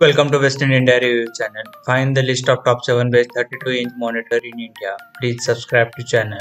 Welcome to Western India Review channel. Find the list of top 7 best 32-inch monitor in India. Please subscribe to channel.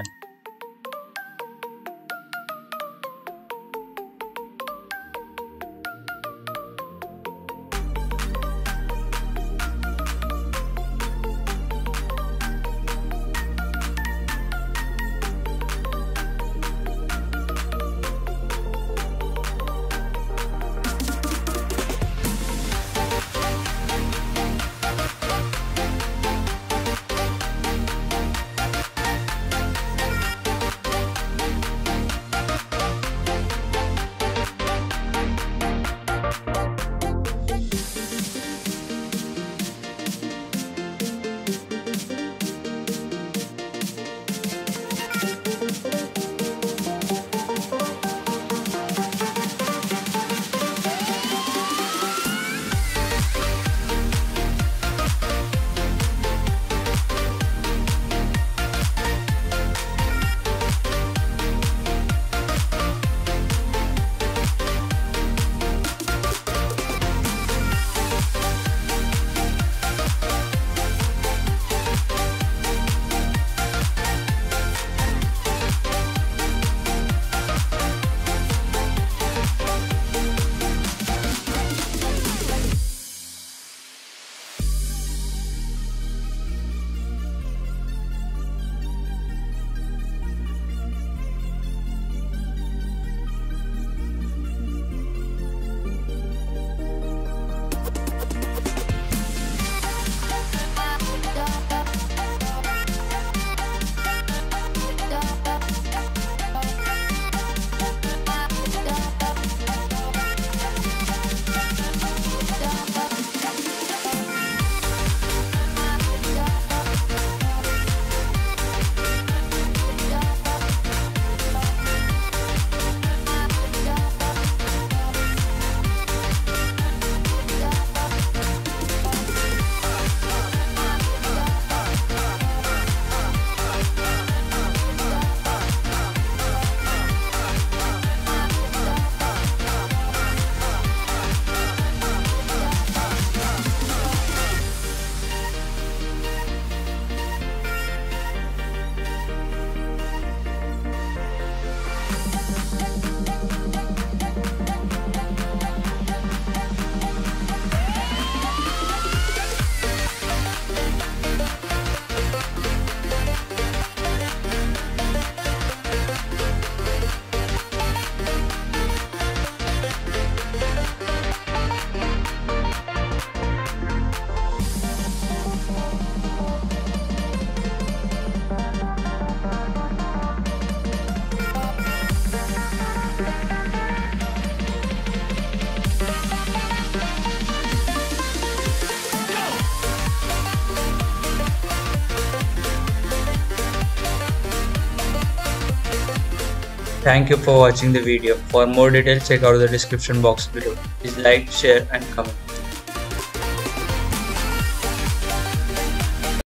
Thank you for watching the video. For more details, check out the description box below. Please like, share and comment.